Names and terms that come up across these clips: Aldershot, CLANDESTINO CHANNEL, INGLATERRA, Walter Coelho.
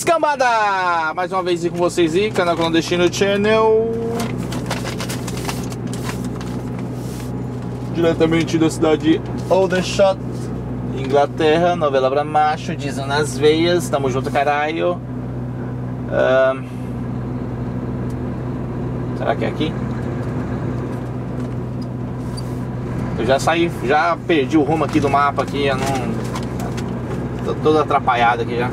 Mas cambada, mais uma vez com vocês aí, canal Clandestino Channel, diretamente da cidade de Aldershot, Inglaterra. Novela pra macho, diesel nas veias, tamo junto, caralho. Será que é aqui? Eu já saí, já perdi o rumo aqui do mapa aqui, eu não... Tô todo atrapalhado aqui já.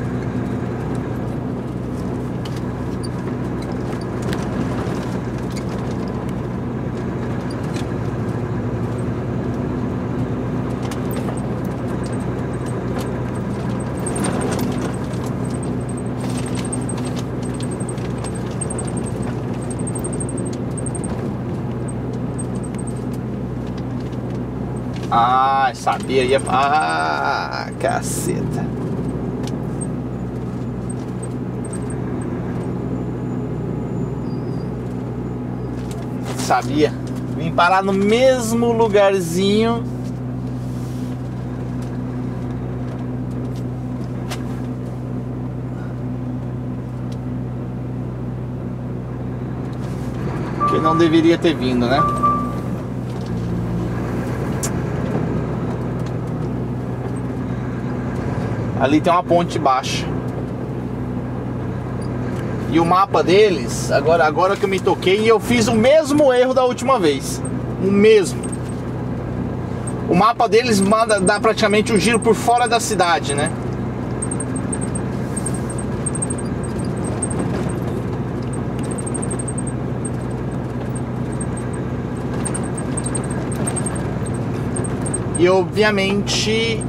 Ah, sabia, ia... Ah, caceta. Sabia. Vim parar no mesmo lugarzinho. Que não deveria ter vindo, né? Ali tem uma ponte baixa. E o mapa deles, agora que eu me toquei, eu fiz o mesmo erro da última vez. O mesmo. O mapa deles manda dar praticamente um giro por fora da cidade, né? E obviamente...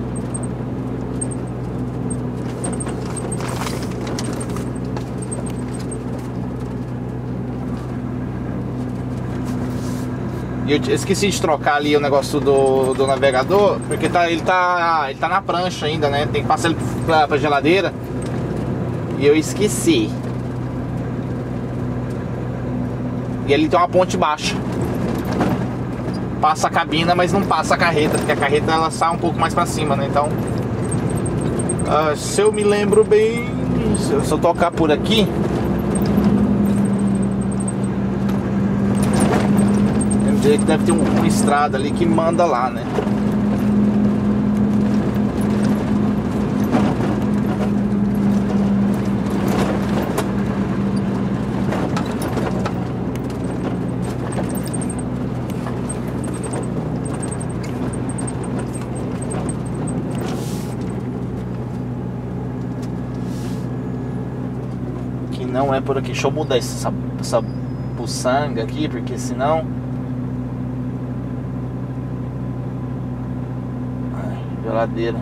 eu esqueci de trocar ali o negócio do navegador, porque ele tá na prancha ainda, né? Tem que passar ele pra geladeira. E eu esqueci. E ali tem uma ponte baixa. Passa a cabina, mas não passa a carreta, porque a carreta ela sai um pouco mais pra cima, né? Então, se eu me lembro bem, se eu tocar por aqui... que deve ter uma estrada ali que manda lá, né? Que não é por aqui. Deixa eu mudar essa puçanga aqui, porque senão... Ladeira.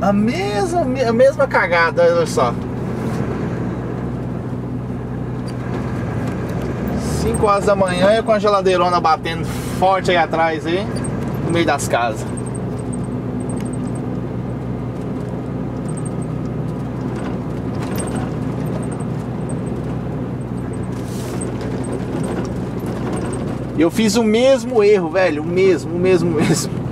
A mesma cagada, olha só. 5 horas da manhã e com a geladeirona batendo forte aí atrás, aí, no meio das casas. Eu fiz o mesmo erro, velho, o mesmo. O mesmo erro.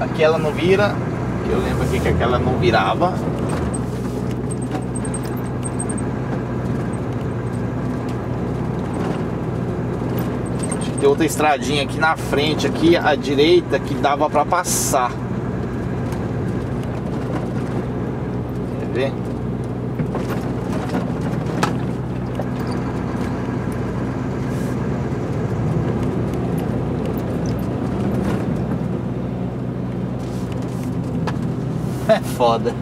Aquela não vira, que eu lembro aqui que aquela não virava. Acho que tem outra estradinha aqui na frente, aqui à direita, que dava pra passar. Quer ver? É foda.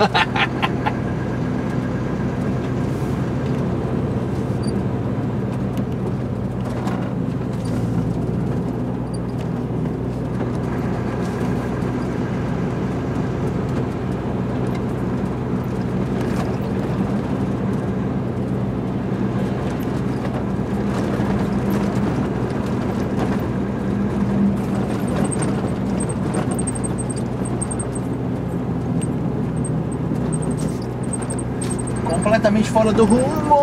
completamente fora do rumo.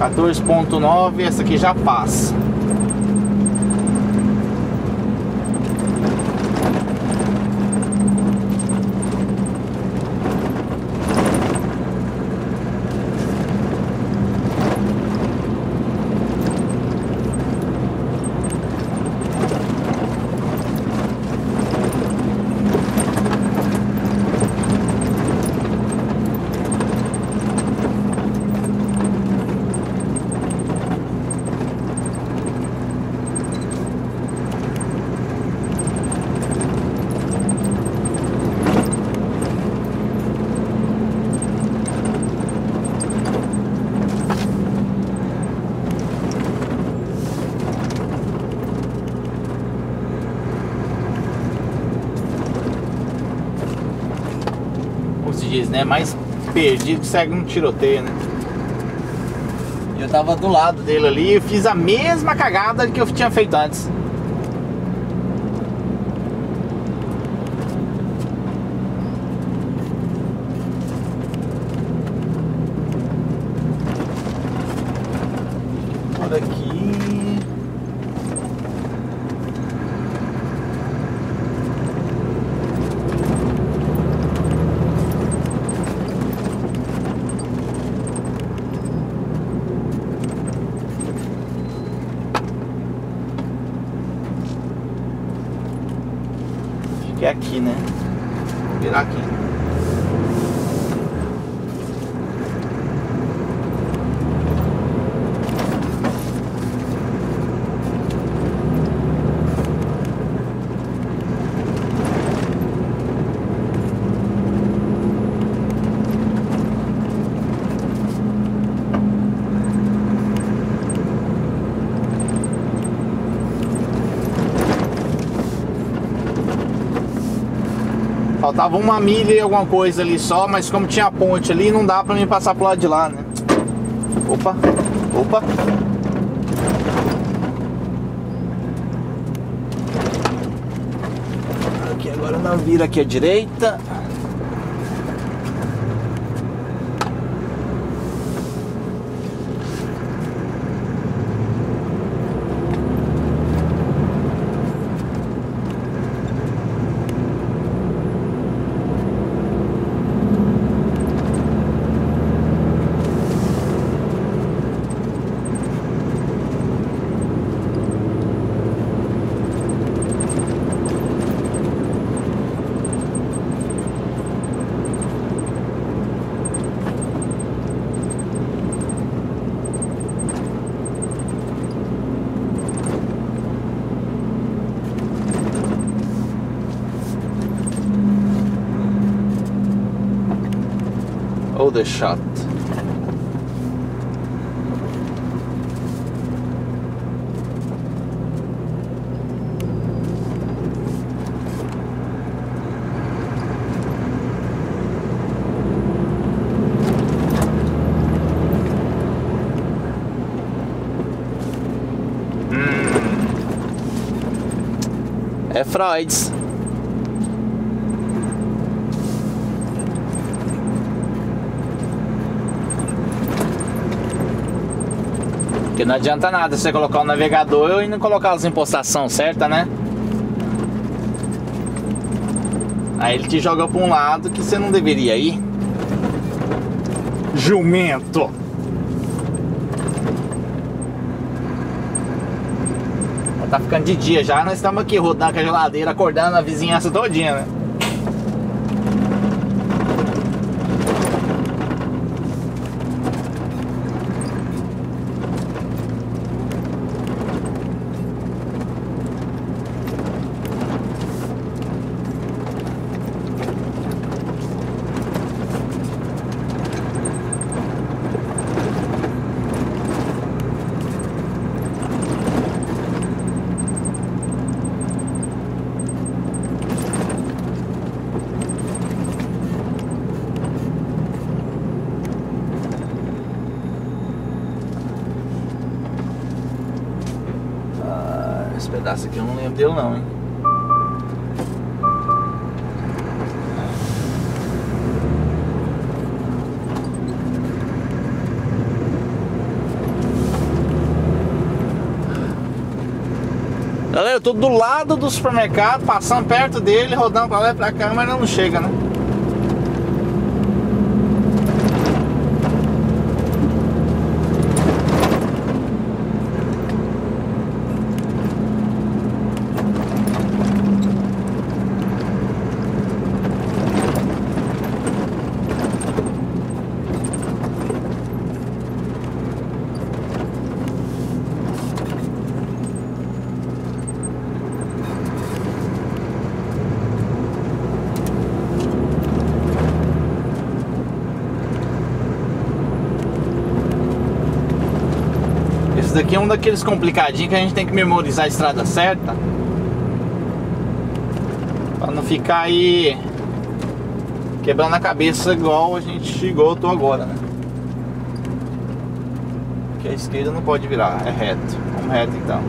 ,14.9, essa aqui já passa. Diz, né? Mais perdido que segue um tiroteio, né? Eu tava do lado dele ali e fiz a mesma cagada que eu tinha feito antes. Por aqui. Que é aqui, né? Vou virar aqui. Faltava uma milha e alguma coisa ali só, mas como tinha a ponte ali, não dá pra mim passar pro lado de lá, né? Opa, opa. Aqui agora não vira aqui à direita. Aldershot. É Freud's. Porque não adianta nada você colocar o navegador e não colocar as impostações certas, né? Aí ele te joga para um lado que você não deveria ir. Jumento! Tá ficando de dia já, nós estamos aqui rodando com a geladeira, acordando a vizinhança todinha, né? Esse pedaço aqui eu não lembro dele não, hein? Galera, eu tô do lado do supermercado, passando perto dele, rodando pra lá e pra cá, mas não chega, né? Esse daqui é um daqueles complicadinhos que a gente tem que memorizar a estrada certa pra não ficar aí quebrando a cabeça igual a gente chegou, eu tô agora, né? Porque a esquerda não pode virar, é reto. Vamos reto então.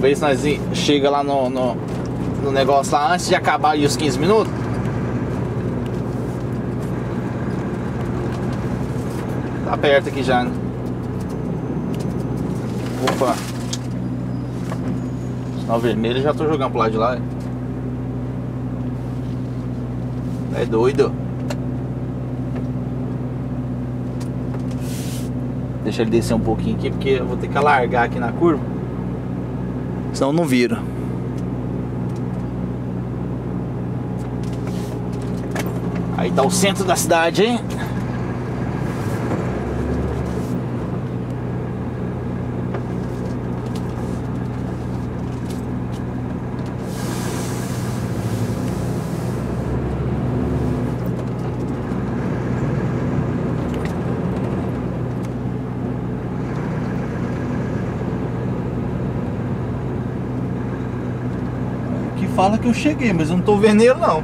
Ver se nós chega lá no negócio lá antes de acabar os 15 minutos. Tá perto aqui já, né? Opa! Sinal vermelho, já tô jogando pro lado de lá. É doido. Deixa ele descer um pouquinho aqui, porque eu vou ter que alargar aqui na curva. Senão não vira. Aí tá o centro da cidade, hein? Fala que eu cheguei, mas eu não tô vendo ele não.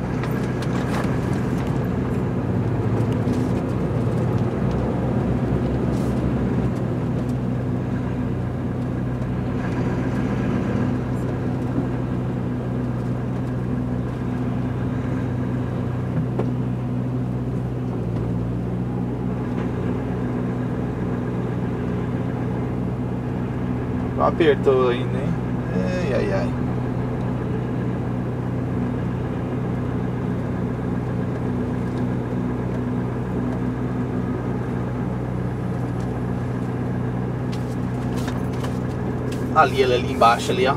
Apertou ainda, hein? Ai, ai, ai. Ali embaixo, ali, ó.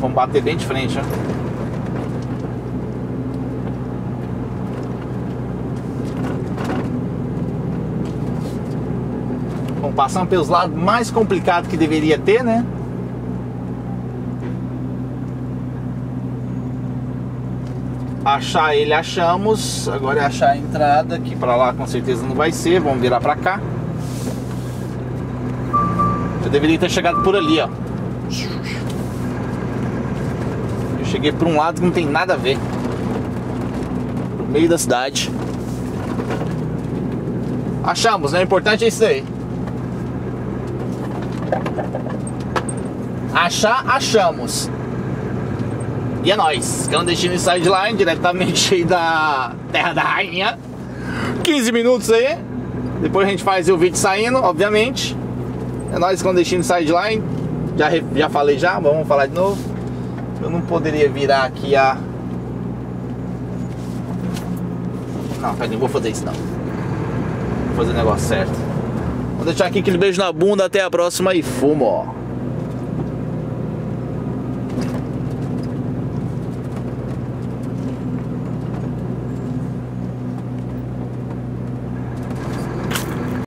Vamos bater bem de frente, ó. Vamos passando pelos lados mais complicados que deveria ter, né? Achar ele, achamos. Agora é achar a entrada, que pra lá com certeza não vai ser. Vamos virar pra cá. Eu deveria ter chegado por ali, ó. Eu cheguei por um lado que não tem nada a ver. No meio da cidade. Achamos, né? O importante é isso aí. Achar, achamos. E é nóis, clandestino sideline, diretamente aí da Terra da Rainha. 15 minutos aí. Depois a gente faz o vídeo saindo, obviamente. É nóis, clandestino sideline. Já falei já, vamos falar de novo. Eu não poderia virar aqui a... Não, peraí, não vou fazer isso não. Vou fazer o negócio certo. Vou deixar aqui aquele beijo na bunda, até a próxima e fumo, ó.